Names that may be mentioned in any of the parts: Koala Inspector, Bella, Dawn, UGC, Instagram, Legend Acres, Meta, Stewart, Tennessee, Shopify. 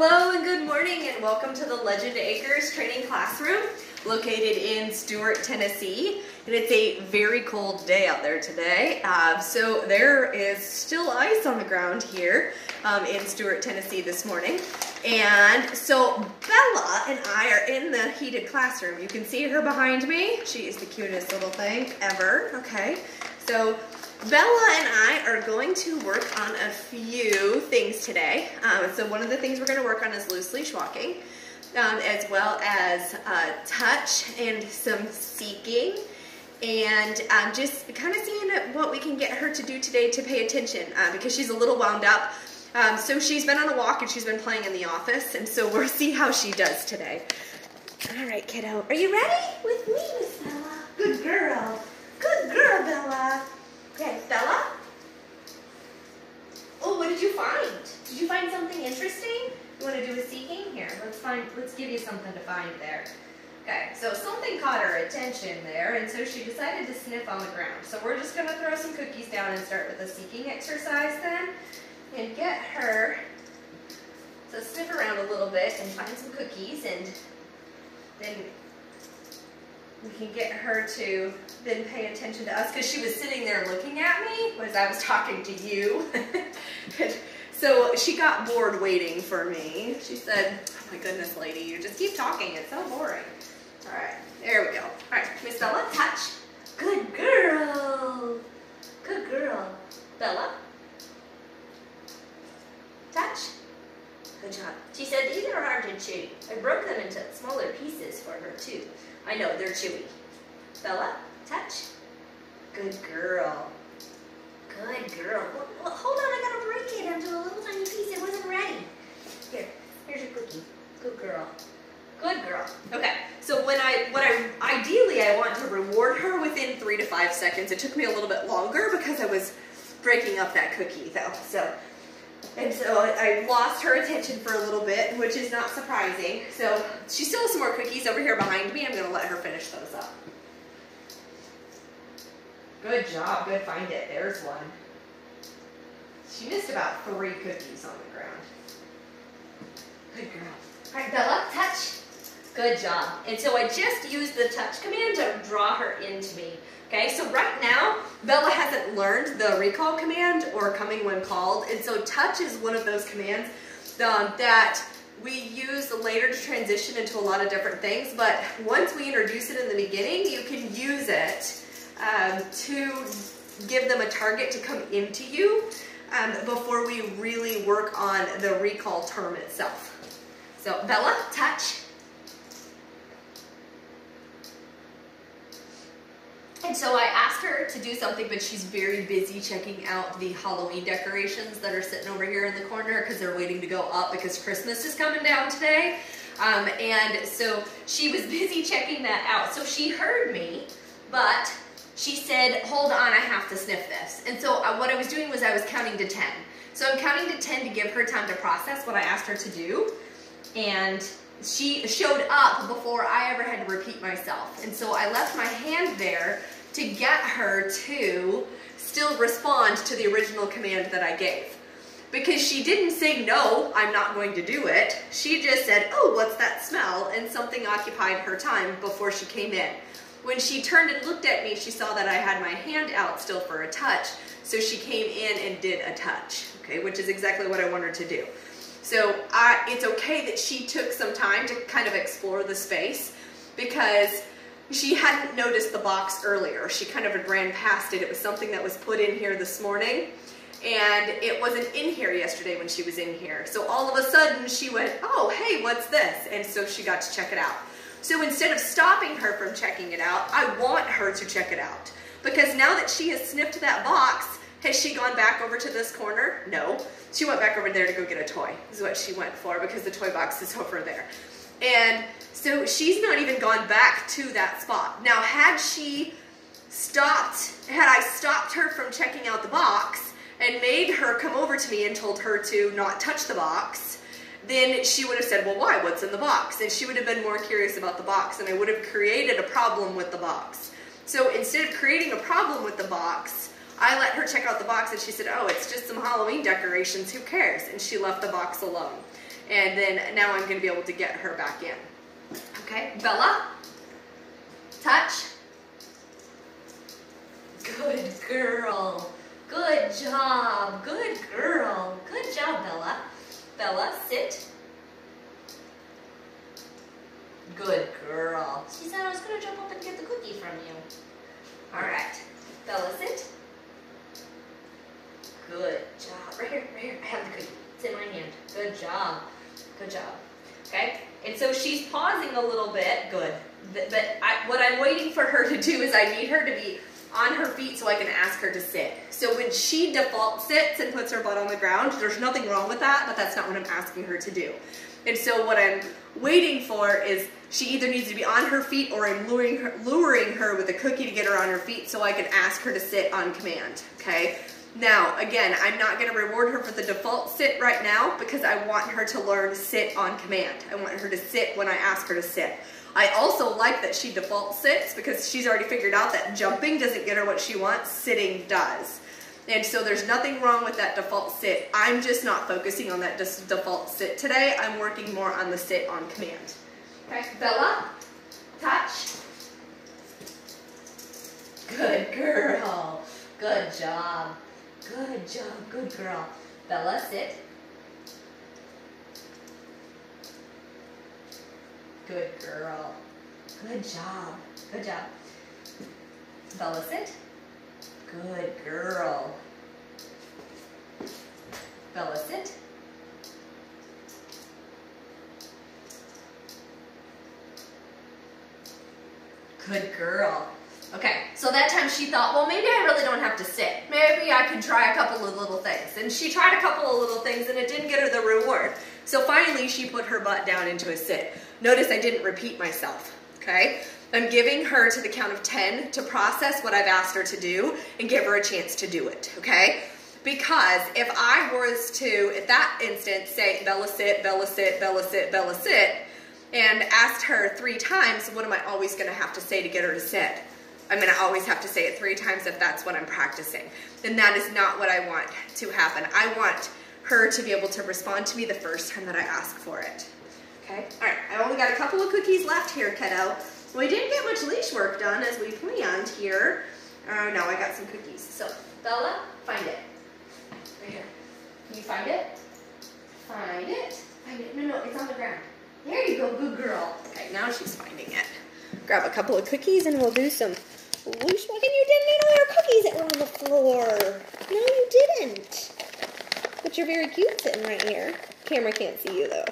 Hello and good morning and welcome to the Legend Acres training classroom located in Stewart, Tennessee. And it's a very cold day out there today. So there is still ice on the ground here in Stewart, Tennessee this morning. And so Bella and I are in the heated classroom. You can see her behind me. She is the cutest little thing ever. Okay, so Bella and I are going to work on a few things today. So one of the things we're going to work on is loose leash walking, as well as touch and some seeking, and just kind of seeing what we can get her to do today to pay attention because she's a little wound up. So she's been on a walk and she's been playing in the office, and so we'll see how she does today. All right, kiddo, are you ready? With me, Miss Bella. Good girl. Good girl, Bella. Okay, Bella? Oh, what did you find? Did you find something interesting? You want to do a seeking? Here, let's give you something to find there. Okay, so something caught her attention there, and so she decided to sniff on the ground. So we're just going to throw some cookies down and start with a seeking exercise then, and get her to sniff around a little bit and find some cookies, and then we can get her to then pay attention to us, because she was sitting there looking at me as I was talking to you. So she got bored waiting for me. She said, oh my goodness, lady, you just keep talking. It's so boring. All right, there we go. All right, Miss Bella, touch. Good girl. Good girl. Bella, touch. Good job. She said these are hard to chew. I broke them into smaller pieces for her too. I know, they're chewy. Bella, touch. Good girl. Good girl. Well, hold on, I gotta break it into a little tiny piece. It wasn't ready. Here, here's your cookie. Good girl. Good girl. Okay, so ideally I want to reward her within 3 to 5 seconds. It took me a little bit longer because I was breaking up that cookie though, so. And so I lost her attention for a little bit, which is not surprising. So she still has some more cookies over here behind me. I'm going to let her finish those up. Good job. Good find it. There's one. She missed about 3 cookies on the ground. Good girl. All right, Bella, touch. Good job. And so I just used the touch command to draw her into me. Okay, so right now, Bella hasn't learned the recall command or coming when called, and so touch is one of those commands that we use later to transition into a lot of different things, but once we introduce it in the beginning, you can use it to give them a target to come into you before we really work on the recall term itself. So Bella, touch. And so I asked her to do something, but she's very busy checking out the Halloween decorations that are sitting over here in the corner because they're waiting to go up because Christmas is coming down today. And so she was busy checking that out. So she heard me, but she said, hold on, I have to sniff this. And so what I was doing was I was counting to 10. So I'm counting to 10 to give her time to process what I asked her to do. And she showed up before I ever had to repeat myself. And so I left my hand there to get her to still respond to the original command that I gave. Because she didn't say, no, I'm not going to do it. She just said, oh, what's that smell? And something occupied her time before she came in. When she turned and looked at me, she saw that I had my hand out still for a touch. So she came in and did a touch, okay, which is exactly what I want her to do. So it's okay that she took some time to kind of explore the space because she hadn't noticed the box earlier. She kind of had ran past it. It was something that was put in here this morning, and it wasn't in here yesterday when she was in here. So all of a sudden she went, oh, hey, what's this? And so she got to check it out. So instead of stopping her from checking it out, I want her to check it out because now that she has sniffed that box, has she gone back over to this corner? No. She went back over there to go get a toy, is what she went for, because the toy box is over there. And so she's not even gone back to that spot. Now, had I stopped her from checking out the box and made her come over to me and told her to not touch the box, then she would have said, well, why? What's in the box? And she would have been more curious about the box, and I would have created a problem with the box. So instead of creating a problem with the box, I let her check out the box and she said, oh, it's just some Halloween decorations, who cares? And she left the box alone. and then now I'm going to be able to get her back in. Okay, Bella, touch. Good girl. Good job. Good girl. Good job, Bella. Bella, sit. Good girl. She said I was going to jump up and get the cookie from you. All right. Bella, sit. Good job. Right here, right here. I have the cookie. It's in my hand. Good job. Good job. Okay? And so she's pausing a little bit. Good. But what I'm waiting for her to do is I need her to be on her feet so I can ask her to sit. So when she default sits and puts her butt on the ground, there's nothing wrong with that, but that's not what I'm asking her to do. And so what I'm waiting for is she either needs to be on her feet or I'm luring her with a cookie to get her on her feet so I can ask her to sit on command, okay? Now, again, I'm not going to reward her for the default sit right now because I want her to learn sit on command. I want her to sit when I ask her to sit. I also like that she default sits because she's already figured out that jumping doesn't get her what she wants, sitting does. And so there's nothing wrong with that default sit. I'm just not focusing on that default sit today. I'm working more on the sit on command. Okay, Bella, touch. Good girl. Good job. Good job. Good girl. Bella, sit. Good girl. Good job. Good job. Bella, sit. Good girl. Bella, sit. Good girl. Okay, so that time she thought, well, maybe I really don't have to sit. Maybe I can try a couple of little things. And she tried a couple of little things and it didn't get her the reward. So finally she put her butt down into a sit. Notice I didn't repeat myself, okay? I'm giving her to the count of 10 to process what I've asked her to do and give her a chance to do it, okay? Because if I was to, at that instance, say, Bella sit, Bella sit, Bella sit, Bella sit, and asked her 3 times, what am I always gonna have to say to get her to sit? I'm gonna always have to say it 3 times if that's what I'm practicing. And that is not what I want to happen. I want her to be able to respond to me the first time that I ask for it, okay? All right, I only got a couple of cookies left here, kiddo. We didn't get much leash work done as we planned here. Oh no, I got some cookies. So, Bella, find it. Right here. Can you find it? Find it. Find it. No, no, it's on the ground. There you go, good girl. Okay, now she's finding it. Grab a couple of cookies and we'll do some leash work. And you didn't eat all your cookies that were on the floor. No, you didn't. But you're very cute sitting right here. Camera can't see you though.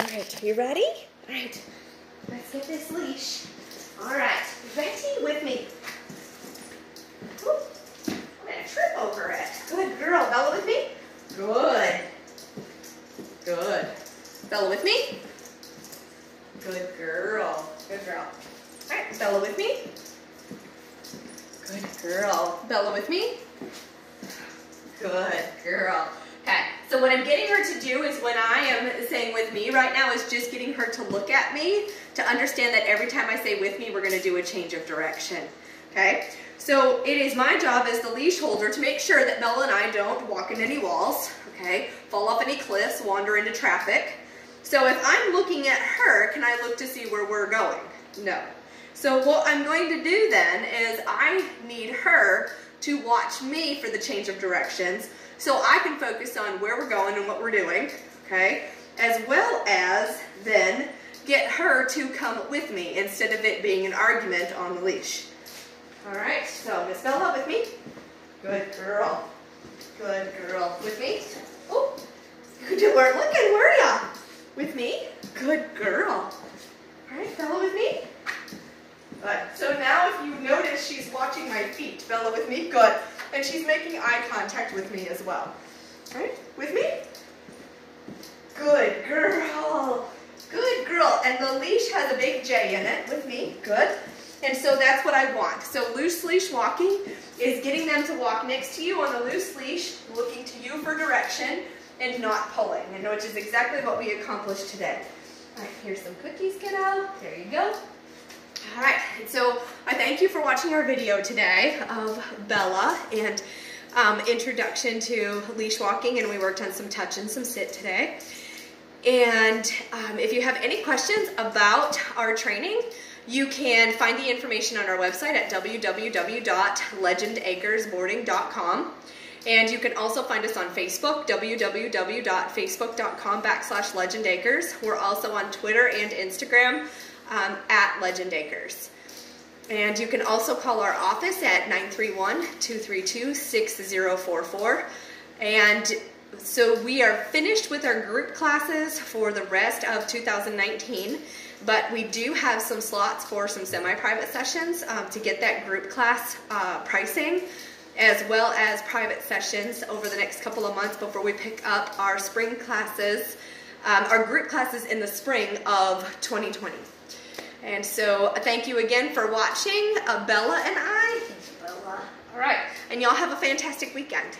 All right, you ready? All right. Let's get this leash. All right, Betty, with me. Ooh, I'm gonna trip over it. Good girl, Bella, with me. Good. Good. Bella, with me. Good girl. Good girl. All right, Bella, with me. Good girl. Bella, with me. Good girl. Okay, so what I'm getting her to do is when I am saying with me right now is just getting her to look at me to understand that every time I say with me, we're going to do a change of direction. Okay, so it is my job as the leash holder to make sure that Bella and I don't walk into any walls, okay, fall off any cliffs, wander into traffic. So if I'm looking at her, can I look to see where we're going? No. So what I'm going to do then is I need her to watch me for the change of directions so I can focus on where we're going and what we're doing, okay? As well as then get her to come with me instead of it being an argument on the leash. All right, so Miss Bella with me. Good girl. Good girl. With me. Oh, you weren't looking, were ya? With me. Good girl. All right, Bella with me. But, so now if you notice, she's watching my feet. Bella with me, good. And she's making eye contact with me as well. All right, with me? Good girl. Good girl. And the leash has a big J in it. With me, good. And so that's what I want. So loose leash walking is getting them to walk next to you on the loose leash, looking to you for direction and not pulling, and which is exactly what we accomplished today. All right, here's some cookies, kiddo. There you go. All right, so I thank you for watching our video today of Bella and introduction to leash walking, and we worked on some touch and some sit today. And if you have any questions about our training, you can find the information on our website at www.legendacresboarding.com. And you can also find us on Facebook, www.facebook.com/Legend Acres. We're also on Twitter and Instagram at Legend Acres. And you can also call our office at 931-232-6044. And so we are finished with our group classes for the rest of 2019, but we do have some slots for some semi-private sessions to get that group class pricing, as well as private sessions over the next couple of months before we pick up our spring classes, our group classes in the spring of 2020. And so thank you again for watching, Bella and I. Thank you, Bella. All right, and y'all have a fantastic weekend.